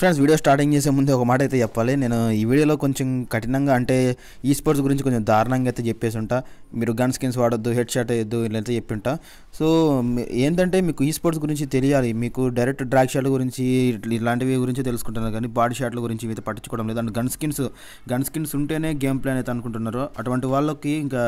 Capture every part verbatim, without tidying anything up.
Friends video starting చేసే ముందు ఒక మాట అయితే చెప్పాలి। నేను ఈ వీడియోలో కొంచెం కఠినంగా అంటే ఈ స్పోర్ట్స్ గురించి కొంచెం దారుణంగా అయితే చెప్పేసి ఉంటా। మీరు గన్ స్కిన్స్ వాడొద్దు, హెడ్ షాట్ వేయొద్దు ఇలాంటి చెప్పింటా। సో ఏంటంటే మీకు ఈ స్పోర్ట్స్ గురించి తెలియాలి, మీకు డైరెక్ట్ డ్రాగ్ షాట్ గురించి ఇలాంటివి గురించి తెలుసుకుంటున్నారు కానీ బాడీ షాట్ల గురించి ఇవి పట్టించుకోవడం లేదు। And gun skins gun skins ఉంటేనే గేమ్ ప్లాన్ అయితే అనుకుంటున్నారు, అటువంటి వాళ్ళకి ఇంకా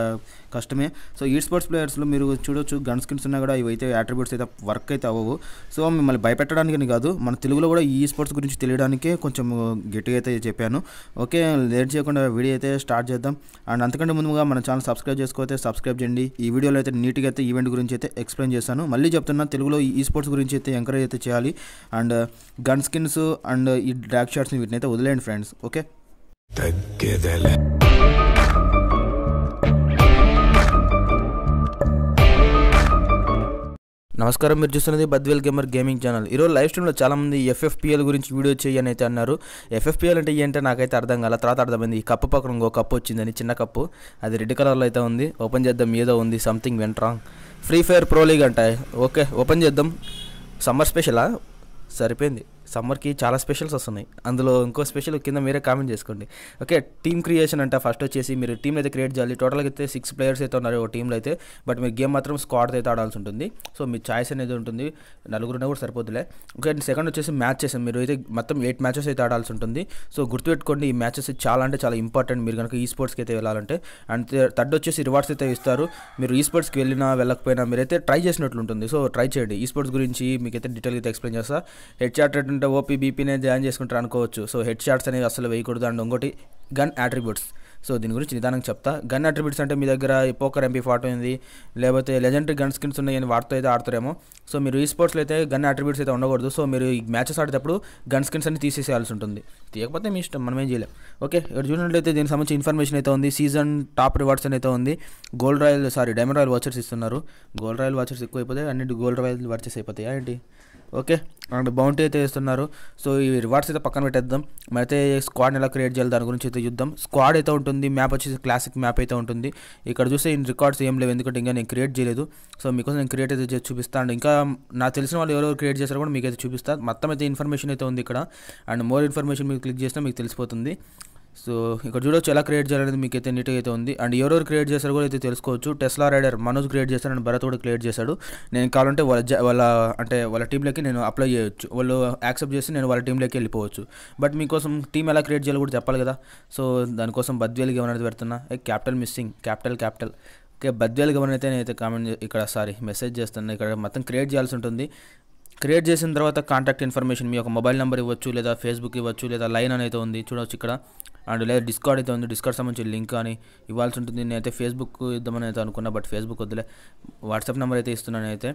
కష్టమే। సో ఈ స్పోర్ట్స్ ప్లేయర్స్లో మీరు చూడొచ్చు గన్ స్కిన్స్ ఉన్నా కూడా ఇవైతే యాట్రిబ్యూట్స్ అయితే వర్క్ అయితే అవ్వవు। సో మిమ్మల్ని భయపెట్టడానికని కాదు, మన తెలుగులో కూడా ఈ స్పోర్ట్స్ గురించి తెలియడానికే కొంచెం గట్టిగా అయితే చెప్పాను। ఓకే, లేట్ చేయకుండా వీడియో అయితే స్టార్ట్ చేద్దాం। అండ్ అంతకంటే ముందుగా మన ఛానల్ సబ్స్క్రైబ్ చేసుకోతే సబ్స్క్రైబ్ చేయండి। ఈ వీడియోలో అయితే నీట్గా అయితే ఈవెంట్ గురించి అయితే ఎక్స్ప్లెయిన్ చేశాను। మళ్ళీ చెప్తున్నా, తెలుగులో ఈ స్పోర్ట్స్ గురించి అయితే ఎంకరేజ్ అయితే చేయాలి। అండ్ గన్ స్కిన్స్ అండ్ ఈ డ్రాగ్ షాట్స్ని వీటిని అయితే వదిలేయండి ఫ్రెండ్స్, ఓకే। నమస్కారం, మీరు చూస్తున్నది బద్వేల్ గేమర్ గేమింగ్ ఛానల్। ఈరోజు లైవ్ స్ట్రీమ్లో చాలామంది ఎఫ్ఎఫ్పిఎల్ గురించి వీడియో చేయని అయితే అన్నారు। ఎఫ్ఎఫ్పిఎల్ అంటే ఏంటో నాకైతే అర్థం కాల, తర్వాత అర్థమైంది ఈ కప్పు పక్కన ఇంకో కప్పు వచ్చిందని, చిన్న కప్పు, అది రెడ్ కలర్లో అయితే ఉంది। ఓపెన్ చేద్దాం, ఏదో ఉంది something went wrong. Free fire pro league అంట, ఓకే ఓపెన్ చేద్దాం। సమ్మర్ స్పెషలా, సరిపోయింది, సమ్మర్కి చాలా స్పెషల్స్ వస్తున్నాయి। అందులో ఇంకో స్పెషల్ కింద మీరే కామెంట్ చేసుకోండి, ఓకే। టీమ్ క్రియేషన్ అంటే ఫస్ట్ వచ్చేసి మీరు టీమ్ అయితే క్రియేట్ చేయాలి। టోటల్గా అయితే సిక్స్ ప్లేయర్స్ అయితే ఉన్నారు ఓ టీంలో అయితే, బట్ మీరు గేమ్ మాత్రం స్క్వాడ్ అయితే ఆడాల్సి ఉంటుంది। సో మీ ఛాయిస్ అనేది ఉంటుంది, నలుగురునే కూడా సరిపోతులే, ఓకే। సెకండ్ వచ్చేసి మ్యాచెస్, మీరు అయితే మొత్తం ఎయిట్ మ్యాచెస్ అయితే ఆడాల్సి ఉంటుంది। సో గుర్తుపెట్టుకోండి, ఈ మ్యాచెస్ చాలా అంటే చాలా ఇంపార్టెంట్ మీరు కనుక ఈ స్పోర్ట్స్కి అయితే వెళ్ళాలంటే। అండ్ థర్డ్ వచ్చేసి రివార్డ్స్ అయితే ఇస్తారు, మీరు ఈ స్పోర్ట్స్కి వెళ్ళినా వెళ్ళకపోయినా మీరైతే ట్రై చేసినట్లు ఉంటుంది। సో ట్రై చేయండి, ఈ స్పోర్ట్స్ గురించి మీకైతే డీటెయిల్గా ఎక్స్ప్లెయిన్ చేస్తా। హెడ్ చార్ట్ అంటే ఓపీ బీపీనే జాయిన్ చేసుకుంటారు అనుకోవచ్చు। సో హెడ్ షాట్స్ అనేవి అసలు వేయకూడదు. అండ్ ఇంకోటి గన్ యాట్రిబ్యూట్స్, సో దీని గురించి నిదానం చెప్తా। గన్ యాట్రిబ్యూట్స్ అంటే మీ దగ్గర పోకర్ ఎంపీ ఫార్టీ ఉంది, లేకపోతే లెజెండరీ గన్ స్కిన్స్ ఉన్నాయని వాటితో అయితే ఆడతారేమో। సో మీరు ఈ స్పోర్ట్స్లో అయితే గన్ యాట్రిబ్యూట్స్ అయితే ఉండకూడదు। సో మీరు ఈ మ్యాచెస్ ఆడేటప్పుడు గన్ స్కిన్స్ అన్ని తీసేసేయాల్సి ఉంటుంది, తీయకపోతే మీ ఇష్టం, మనమేం చేయలేం, ఓకే। ఇక్కడ చూసినట్లయితే దీనికి సంబంధించి ఇన్ఫర్మేషన్ అయితే ఉంది, సీజన్ టాప్ రివార్డ్స్ అయితే ఉంది, gold royal sorry diamond royal vouchers ఇస్తున్నారు। గోల్డ్ రాయల్ వాచర్స్ ఎక్కువ అయిపోతే అన్నిటి గోల్డ్ రాయల్ వాచర్స్ అయిపోతాయా ఏంటి, ఓకే। అండ్ బౌంటీ అయితే ఇస్తున్నారు। సో ఈ రివార్డ్స్ అయితే పక్కన పెట్టేద్దాం, అయితే స్క్వాడ్ని ఎలా క్రియేట్ చేయాలి దాని గురించి అయితే చూద్దాం। స్క్వాడ్ అయితే ఉంటుంది, మ్యాప్ వచ్చేసి క్లాసిక్ మ్యాప్ అయితే ఉంటుంది। ఇక్కడ చూస్తే రికార్డ్స్ ఏం లేవు, ఎందుకంటే ఇంకా నేను క్రియేట్ చేయలేదు। సో మీకోసం నేను క్రియేట్ అయితే చూపిస్తాను, అండ్ ఇంకా నాకు తెలిసిన వాళ్ళు ఎవరెవరు క్రియేట్ చేశారో కూడా మీకైతే చూపిస్తాను। మొత్తం అయితే ఇన్ఫర్మేషన్ అయితే ఉంది ఇక్కడ, అండ్ మోర్ ఇన్ఫర్మేషన్ మీరు క్లిక్ చేసినా మీకు తెలిసిపోతుంది। సో ఇక్కడ చూడవచ్చు ఎలా క్రియేట్ చేయాలనేది మీకైతే నీట్గా అయితే ఉంది, అండ్ ఎవరెవరు క్రియేట్ చేశారు కూడా అయితే తెలుసుకోవచ్చు। టెస్లా రైడర్ మనోజ్ క్రియేట్ చేశారు, అండ్ భరత్ కూడా క్రియేట్ చేశాడు। నేను కావాలంటే వాళ్ళ వాళ్ళ అంటే వాళ్ళ టీంలోకి నేను అప్లై చేయొచ్చు, వాళ్ళు యాక్సెప్ట్ చేసి నేను వాళ్ళ టీంలోకి వెళ్ళిపోవచ్చు। బట్ మీకోసం టీం ఎలా క్రియేట్ చేయాలో కూడా చెప్పాలి కదా, సో దానికోసం బద్వేల్ గేమర్ అనేది పెడుతున్నా। Capital missing, capital capital okay, Badvel gamer అయితే నేనైతే కామెంట్ ఇక్కడ సారీ మెసేజ్ చేస్తున్నా। ఇక్కడ మొత్తం క్రియేట్ చేయాల్సి ఉంటుంది, క్రియేట్ చేసిన తర్వాత కాంటాక్ట్ ఇన్ఫర్మేషన్ మీ యొక్క మొబైల్ నెంబర్ ఇవ్వచ్చు, లేదా ఫేస్బుక్ ఇవ్వచ్చు, లేదా లైన్ అనేది ఉంది చూడవచ్చు ఇక్కడ, అండ్ లేదా డిస్కార్డ్ అయితే ఉంది, డిస్కార్డ్ సంబంధించి లింక్ అని ఇవ్వాల్సి ఉంటుంది। నేనైతే ఫేస్బుక్ ఇద్దామని అయితే అనుకున్నా, బట్ ఫేస్బుక్ వద్దులే, వాట్సాప్ నెంబర్ అయితే ఇస్తున్నాను అయితే।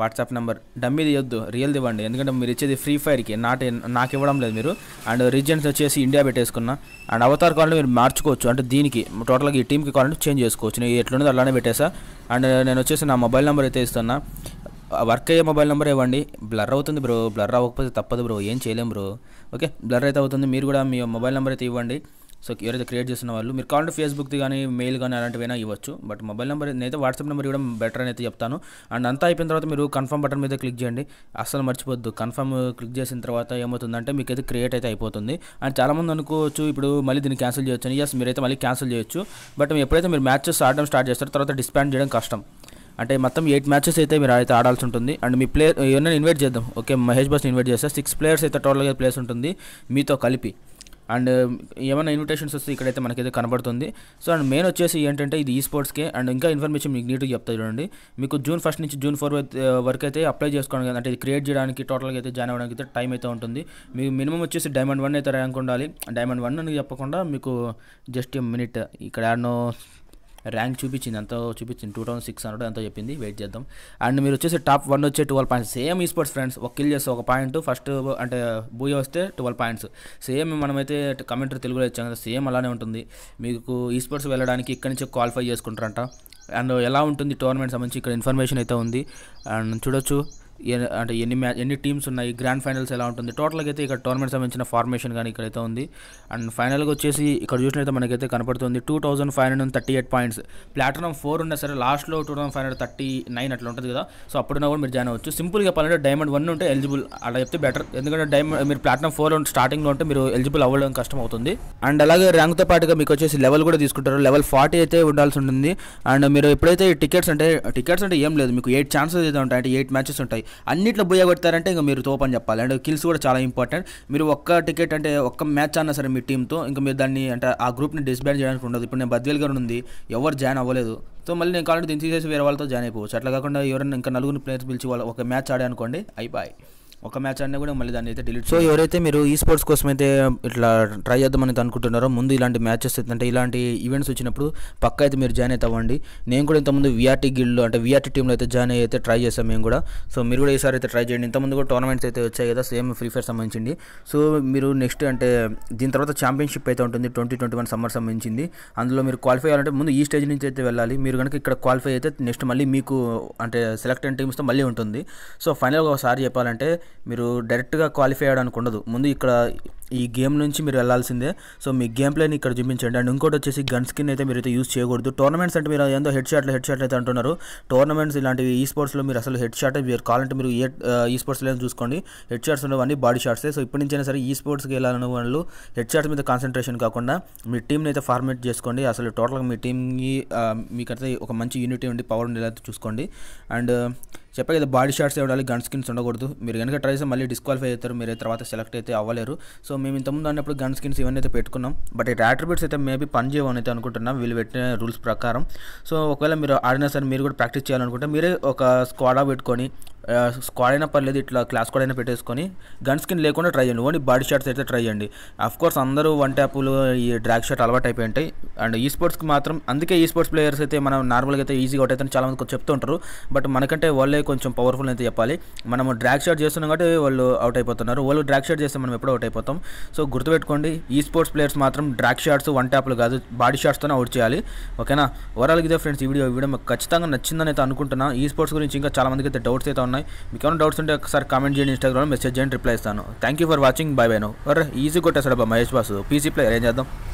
వాట్సాప్ నెంబర్ డమ్మీది ఇవ్వద్దు, రియల్ది ఇవ్వండి, ఎందుకంటే మీరు ఇచ్చేది ఫ్రీ ఫైర్కి, నాట్ నాకు ఇవ్వడం లేదు మీరు। అండ్ రీజన్స్ వచ్చేసి ఇండియా పెట్టేసుకున్నా, అండ్ అవతార్ కావాలని మీరు మార్చుకోవచ్చు, అంటే దీనికి టోటల్గా ఈ టీమ్కి కావాలని చేంజ్ చేసుకోవచ్చు, నేను ఎట్లున్నది అలానే పెట్టేసా। అండ్ నేను వచ్చేసి నా మొబైల్ నెంబర్ అయితే ఇస్తున్నా, వర్క్ అయ్యే మొబైల్ నెంబర్ ఇవ్వండి, బ్లర్ అవుతుంది బ్రో, బ్లర్ అవ్వకపోతే తప్పదు బ్రో, ఏం చేయలేం బ్రో, ఓకే। బ్లర్ అయితే అవుతుంది, మీరు కూడా మీ మొబైల్ నెంబర్ అయితే ఇవ్వండి। సో ఎవరైతే క్రియేట్ చేస్తున్న వాళ్ళు మీరు కావాలంటే ఫేస్బుక్ది కానీ మెయిల్ కానీ అలాంటివైనా ఇవ్వచ్చు, బట్ మొబైల్ నెంబర్ నేనైతే వాట్సాప్ నెంబర్ ఇవ్వడం బెటర్ అని అయితే చెప్తాను। అండ్ అంతా అయిపోయిన తర్వాత మీరు కన్ఫర్మ్ బటన్ మీద క్లిక్ చేయండి, అస్సలు మర్చిపోద్దు। కన్ఫర్మ్ క్లిక్ చేసిన తర్వాత ఏమవుతుందంటే మీకైతే క్రియేట్ అయితే అయిపోతుంది। అండ్ చాలామంది అనుకోవచ్చు ఇప్పుడు మళ్ళీ దీన్ని క్యాన్సిల్ చేయొచ్చు అని, యస్ మీరైతే మళ్ళీ క్యాన్సిల్ చేయొచ్చు, బట్ ఎప్పుడైతే మీరు మ్యాచెస్ ఆడడం స్టార్ట్ చేస్తారో తర్వాత డిస్పాండ్ చేయడం కష్టం, అంటే మొత్తం ఎయిట్ మ్యాచెస్ అయితే మీరు అయితే ఆడాల్సి ఉంటుంది। అండ్ మీ ప్లేయర్ ఏమైనా ఇన్వైట్ చేద్దాం, ఓకే మహేష్ బాస్ని ఇన్వైట్ చేస్తా, సిక్స్ ప్లేయర్స్ అయితే టోటల్గా ప్లేస్ ఉంటుంది మీతో కలిపి। అండ్ ఏమైనా ఇన్విటేషన్స్ వస్తే ఇక్కడైతే మనకైతే కనబడుతుంది। సో అండ్ మెయిన్ వచ్చేసి ఏంటంటే ఇది ఈ స్పోర్ట్స్కే, అండ్ ఇంకా ఇన్ఫర్మేషన్ మీకు నీట్గా చెప్తాను చూడండి। మీకు జూన్ ఫస్ట్ నుంచి జూన్ ఫోర్ వరకు అయితే అప్లై చేసుకోవడానికి, అంటే ఇది క్రియేట్ చేయడానికి టోటల్గా అయితే జాయిన్ అవ్వడానికి అయితే టైం అయితే ఉంటుంది। మీకు మినిమం వచ్చేసి డైమండ్ వన్ అయితే ర్యాంక్ ఉండాలి, డైమండ్ వన్ అని చెప్పకుండా మీకు జస్ట్ మినిట్ ఇక్కడ యాడ్నో ర్యాంక్ చూపించింది, ఎంతో చూపించింది టూ థౌసండ్ సిక్స్ హండ్రెడ్ ఎంతో చెప్పింది, వెయిట్ చేద్దాం। అండ్ మీరు వచ్చేసి టాప్ వన్ వచ్చే twelve points, same esports friends, ఒక కిల్ చేస్తే ఒక పాయింట్, ఫస్ట్ అంటే బూయ వస్తే ట్వెల్వ్ పాయింట్స్, సేమ్ మనమైతే కమెంటరీ తెలుగులో ఇచ్చాం కదా సేమ్ అలానే ఉంటుంది। మీకు ఈ స్పోర్ట్స్ వెళ్ళడానికి ఇక్కడి నుంచి క్వాలిఫై చేసుకుంటారంట, అండ్ ఎలా ఉంటుంది టోర్నమెంట్ సంబంధించి ఇక్కడ ఇన్ఫర్మేషన్ అయితే ఉంది, అండ్ చూడొచ్చు అంటే ఎన్ని మ్యాచ్ ఎన్ని టీమ్స్ ఉన్నాయి, గ్రాండ్ ఫైనల్స్ ఎలా ఉంటుంది, టోటల్గా అయితే ఇక్కడ టోర్నమెంట్ సంబంధించిన ఫార్మేషన్ కానీ ఇక్కడైతే ఉంది. అండ్ ఫైనల్గా వచ్చేసి ఇక్కడ చూసినైతే మనకైతే కనపడుతుంది two thousand five hundred and thirty eight points. Platinum four ఉన్నా సరే లాస్ట్లో two thousand five hundred thirty nine అట్లా ఉంటుంది కదా, సో అప్పుడున్నా కూడా మీరు జాయిన్ అవ్వచ్చు. సింపుల్గా చెప్పాలంటే డైమండ్ వన్ ఉంటే ఎలిజిబుల్ అలా చెప్తే బెటర్, ఎందుకంటే డైమండ్ మీరు ప్లాటినం ఫోర్ స్టార్టింగ్లో ఉంటే మీరు ఎలిజిబుల్ అవ్వడం కష్టం అవుతుంది. అండ్ అలాగే ర్యాంక్తో పాటుగా మీకు వచ్చేసి లెవెల్ కూడా తీసుకుంటారు, లెవెల్ ఫార్టీ అయితే ఉండాల్సి ఉంటుంది. అండ్ మీరు ఎప్పుడైతే టికెట్స్ అంటే టికెట్స్ అంటే ఏం లేదు, మీకు ఎయిట్ ఛాన్సెస్ అయితే ఉంటాయి, అంటే ఎయిట్ మ్యాచెస్ ఉంటాయి, అన్నిట్లో బుయ్య కొడతారంటే ఇంకా మీరు తోపు అని చెప్పాలి. అండ్ కిల్స్ కూడా చాలా ఇంపార్టెంట్, మీరు ఒక్క టికెట్ అంటే ఒక్క మ్యాచ్ అన్నా సరే మీ టీంతో ఇంకా మీరు దాన్ని అంటే ఆ గ్రూప్ని డిస్బ్యాండ్ చేయడానికి ఉండదు. ఇప్పుడు నేను బద్వేల్ గారు ఉంది, ఎవరు జాయిన్ అవ్వలేదు, సో మళ్ళీ నేను కావాలంటే దీన్ని తీసేసి వేరే వాళ్ళతో జాయిన్ అయిపోవచ్చు. అట్లా కాకుండా ఎవరైనా ఇంకా నలుగురు ప్లేయర్స్ పిలిచి వాళ్ళు ఒక మ్యాచ్ ఆడే అనుకోండి, అయిపోయి ఒక మ్యాచ్ అన్నా కూడా మళ్ళీ దాన్ని అయితే డిలీట్. సో ఎవరైతే మీరు ఈ స్పోర్ట్స్ కోసం అయితే ఇట్లా ట్రై చేద్దామని అనుకుంటున్నారో ముందు ఇలాంటి మ్యాచెస్ అంటే ఇలాంటి ఈవెంట్స్ వచ్చినప్పుడు పక్క అయితే మీరు జాయిన్ అయితే అవ్వండి. నేను కూడా ఇంతకుముందు విఆర్టీ గిల్డ్లో అంటే విఆర్టీ టీంలో అయితే జాయిన్ అయితే ట్రై చేసాం మేము కూడా, సో మీరు కూడా ఈసారి అయితే ట్రై చేయండి. ఇంతకుముందు కూడా టోర్నమెంట్స్ అయితే వచ్చాయి కదా సేమ్ ఫ్రీ ఫైర్ సంబంధించింది. సో మీరు నెక్స్ట్ అంటే దీని తర్వాత ఛాంపియన్షిప్ అయితే ఉంటుంది ట్వంటీ ట్వంటీ వన్ సమ్మర్ సంబంధించింది, అందులో మీరు క్వాలిఫై అవ్వాలంటే ముందు ఈ స్టేజ్ నుంచి అయితే వెళ్ళాలి. మీరు కనుక ఇక్కడ క్వాలిఫై అయితే నెక్స్ట్ మళ్ళీ మీకు అంటే సెలెక్ట్ అయిన టీమ్స్తో మళ్ళీ ఉంటుంది. సో ఫైనల్గా ఒకసారి చెప్పాలంటే మీరు డైరెక్ట్గా క్వాలిఫై అవ్వడానికి ఉండదు, ముందు ఇక్కడ ఈ గేమ్ నుంచి మీరు వెళ్ళాల్సిందే. సో మీ గేమ్ ప్లేని ఇక్కడ చూపించండి. అండ్ ఇంకోటి వచ్చేసి గన్ స్కిన్ అయితే మీరు అయితే యూజ్ చేయకూడదు. టోర్నమెంట్స్ అంటే మీరు ఏదో హెడ్ షాట్లు హెడ్ షాట్లు అయితే అంటున్నారు, టోర్నమెంట్స్ ఇలాంటివి ఈ స్పోర్ట్స్లో మీరు అసలు హెడ్ షాట్ మీరు కావాలంటే మీరు ఏ ఈ స్పోర్ట్స్లో చూసుకోండి, హెడ్ షాట్స్ ఉండవన్నీ బాడీ షాట్సే. సో ఇప్పటి నుంచైనా సరే ఈ స్పోర్ట్స్కి వెళ్ళాలన్న వాళ్ళు హెడ్ షాట్స్ మీద కాన్సన్ట్రేషన్ కాకుండా మీ టీంని అయితే ఫార్మేట్ చేసుకోండి. అసలు టోటల్గా మీ టీంకి మీకైతే ఒక మంచి యూనిటీ ఉండి పవర్ ఉండేలా చూసుకోండి. అండ్ చెప్పే కదా బాడీ షాట్స్ ఉండాలి, గన్ స్కిన్స్ ఉండకూడదు. మీరు కనుక ట్రై చేస్తే మళ్ళీ డిస్క్వాలిఫై అవుతారు, మీరు తర్వాత సెలెక్ట్ అయితే అవ్వలేరు. సో మేము ఇంతకుముందు అన్నప్పుడు గన్ స్కిన్స్ ఇవన్నీ అయితే పెట్టుకున్నాం, బట్ ఈ యాట్రిబ్యూట్స్ అయితే మేబీ పని చేయమని అయితే అనుకుంటున్నాం వీళ్ళు పెట్టిన రూల్స్ ప్రకారం. సో ఒకవేళ మీరు ఆడినా సరే మీరు కూడా ప్రాక్టీస్ చేయాలనుకుంటే మీరే ఒక స్క్వాడా పెట్టుకొని స్క్వాడ్ అయినా పర్లేదు ఇట్లా క్లాస్ స్క్వాడ్ అయినా పెట్టేసుకొని గన్ స్కిన్ లేకుండా ట్రై చేయండి, ఓన్లీ బాడీ షాట్స్ అయితే ట్రై చేయండి. అఫ్కోర్స్ అందరూ వన్ ట్యాపులు ఈ డ్రాగ్ షాట్ అలవాటు అయిపోయి ఉంటాయి. అండ్ ఈ స్పోర్ట్స్కి మాత్రం అందుకే ఈ స్పోర్ట్స్ ప్లేయర్స్ అయితే మనం నార్మల్గా అయితే ఈజీగా అవుట్ అయితే చాలా మంది చెప్తూ ఉంటారు, బట్ మనకంటే వాళ్ళే కొంచెం పవర్ఫుల్ అయితే చెప్పాలి. మనం డ్రాగ్ షాట్ చేస్తున్నాం కాబట్టి వాళ్ళు అవుట్ అయిపోతున్నారు, వాళ్ళు డ్రాగ్ షాట్ చేస్తే మనం ఎప్పుడూ అవుట్ అయిపోతాం. సో గుర్తుపెట్టుకోండి, ఈ స్పోర్ట్స్ ప్లేయర్స్ మాత్రం డ్రాగ్ షాట్స్ వన్ ట్యాప్లు కాదు, బాడీ షాట్స్తోనే అవుట్ చేయాలి. ఓకేనా, ఓవరాల్ ఇదే ఫ్రెండ్స్ ఈ వీడియో వీడియో మాకు ఖచ్చితంగా నచ్చిందని అయితే అనుకుంటున్నాను. ఈ స్పోర్ట్స్ గురించి ఇంకా చాలా మందికి అయితే డౌట్స్ అయితే ఉన్నాయి, మీకు ఏమైనా డౌట్స్ ఉంటే ఒకసారి కామెంట్ చేయండి, ఇన్స్టాగ్రామ్లో మెసేజ్ చేయండి, రిప్లై ఇస్తాను. Thank you for watching, bye bye. No అరే ఈజీ కొట్టేసాడు అబ్బా మహేష్ బాసు, పీసీ ప్లేయర్ ఏం చేద్దాం.